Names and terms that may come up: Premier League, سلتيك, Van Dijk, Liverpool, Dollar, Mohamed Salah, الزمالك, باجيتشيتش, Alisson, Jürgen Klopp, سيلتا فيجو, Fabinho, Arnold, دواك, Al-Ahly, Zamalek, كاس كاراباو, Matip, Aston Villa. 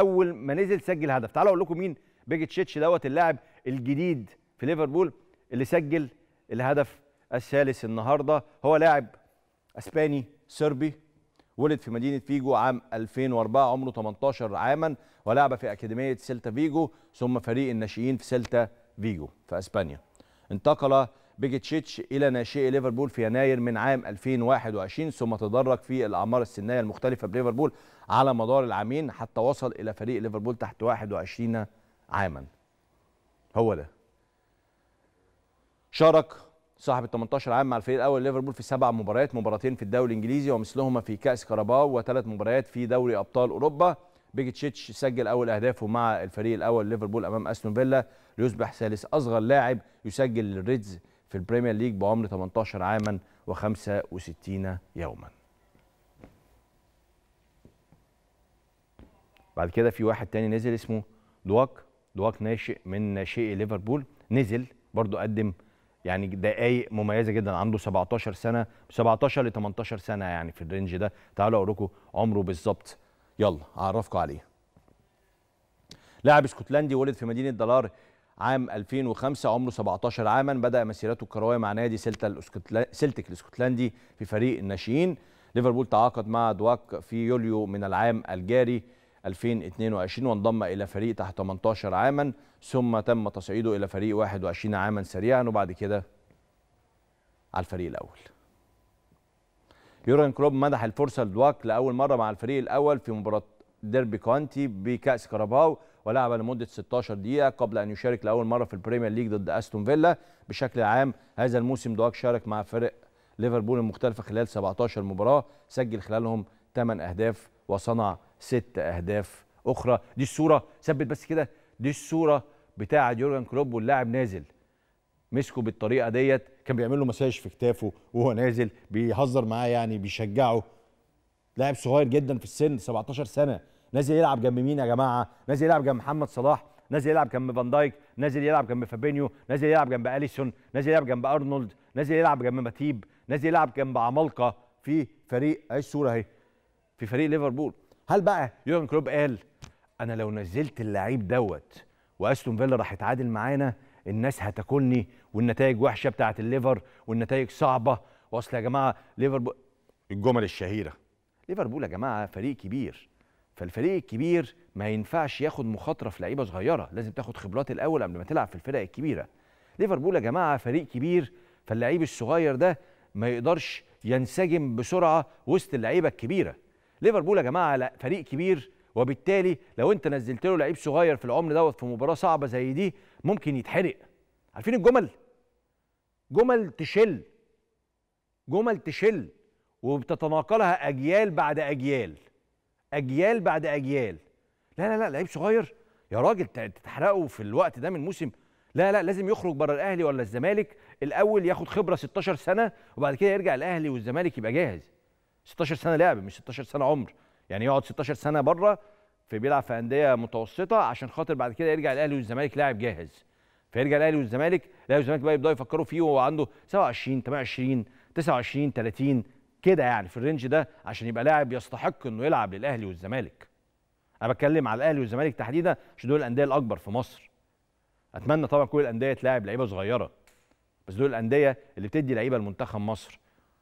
اول ما نزل سجل هدف. تعالوا اقول لكم مين باجيتشيتش دوت اللاعب الجديد في ليفربول اللي سجل الهدف الثالث النهارده. هو لاعب اسباني صربي، ولد في مدينه فيجو عام 2004، عمره 18 عاما، ولعب في اكاديميه سيلتا فيجو ثم فريق الناشئين في سيلتا فيجو في اسبانيا. انتقل باجيتشيتش الى ناشئي ليفربول في يناير من عام 2021، ثم تدرج في الاعمار السنيه المختلفه بليفربول على مدار العامين حتى وصل الى فريق ليفربول تحت 21 عاما. هو ده شارك صاحب 18 عام مع الفريق الاول ليفربول في 7 مباريات، مباراتين في الدوري الانجليزي ومثلهما في كاس كاراباو، و3 مباريات في دوري ابطال اوروبا. باجيتشيتش سجل اول اهدافه مع الفريق الاول ليفربول امام استون فيلا، ليصبح ثالث اصغر لاعب يسجل للريدز في البريمير ليج بعمر 18 عاما و65 يوما. بعد كده في واحد تاني نزل اسمه دواك ناشئ من ناشئي ليفربول، نزل برضو قدم يعني دقايق مميزه جدا، عنده 17 سنه، 17 ل 18 سنه يعني في الرينج ده. تعالوا اقول لكم عمره بالظبط، يلا اعرفكم عليه. لاعب اسكتلندي ولد في مدينه دولار عام 2005، عمره 17 عاما، بدأ مسيرته الكرويه مع نادي سلتيك الاسكتلندي في فريق الناشئين. ليفربول تعاقد مع دواك في يوليو من العام الجاري 2022 وانضم الى فريق تحت 18 عاما، ثم تم تصعيده الى فريق 21 عاما سريعا وبعد كده على الفريق الاول. يورجن كلوب منح الفرصه لدواك لاول مره مع الفريق الاول في مباراه ديربي كونتي بكاس كاراباو، ولعب لمده 16 دقيقه قبل ان يشارك لاول مره في البريمير ليج ضد استون فيلا. بشكل عام هذا الموسم دواك شارك مع فرق ليفربول المختلفه خلال 17 مباراه، سجل خلالهم 8 اهداف وصنع 6 اهداف اخرى. دي الصوره، ثبت بس كده، دي الصوره بتاعه يورجن كلوب واللاعب نازل، مسكه بالطريقه ديت، كان بيعمل له مساج في كتافه وهو نازل، بيهزر معاه يعني بيشجعه. لاعب صغير جدا في السن 17 سنه، نازل يلعب جنب مين يا جماعه؟ نازل يلعب جنب محمد صلاح، نازل يلعب جنب فان دايك، نازل يلعب جنب فابينيو، نازل يلعب جنب اليسون، نازل يلعب جنب ارنولد، نازل يلعب جنب ماتيب، نازل يلعب جنب عمالقه في فريق، اهي الصوره اهي، في فريق ليفربول. هل بقى يورجن كلوب قال انا لو نزلت اللعيب دوت واستون فيلا راح يتعادل معانا، الناس هتاكلني والنتائج وحشه بتاعه الليفر والنتائج صعبه، واصل يا جماعه ليفربول، الجمل الشهيره ليفربول يا جماعه فريق كبير، فالفريق الكبير ما ينفعش ياخد مخاطره في لعيبه صغيره، لازم تاخد خبرات الاول قبل ما تلعب في الفرق الكبيره. ليفربول يا جماعه فريق كبير، فاللعيب الصغير ده ما يقدرش ينسجم بسرعه وسط اللعيبه الكبيره. ليفربول يا جماعه فريق كبير، وبالتالي لو انت نزلت له لعيب صغير في العمر دوت في مباراه صعبه زي دي ممكن يتحرق. عارفين الجمل؟ جمل تشل، جمل تشل وبتتناقلها اجيال بعد اجيال، اجيال بعد اجيال. لا لا لا، لعيب صغير يا راجل تتحرقه في الوقت ده من الموسم، لا لا، لازم يخرج بره الاهلي ولا الزمالك الاول، ياخد خبره 16 سنه وبعد كده يرجع الاهلي والزمالك يبقى جاهز. 16 سنه لعب، مش 16 سنه عمر، يعني يقعد 16 سنه بره في بيلعب في انديه متوسطه عشان خاطر بعد كده يرجع الاهلي والزمالك لاعب جاهز. فيرجع الاهلي والزمالك، الاهلي والزمالك بقى يبداوا يفكروا فيه وهو عنده 27 28 29 30 كده، يعني في الرينج ده عشان يبقى لاعب يستحق انه يلعب للاهلي والزمالك. انا بتكلم على الاهلي والزمالك تحديدا عشان دول الانديه الاكبر في مصر. اتمنى طبعا كل الانديه تلاعب لعيبه صغيره، بس دول الانديه اللي بتدي لعيبه لمنتخب مصر،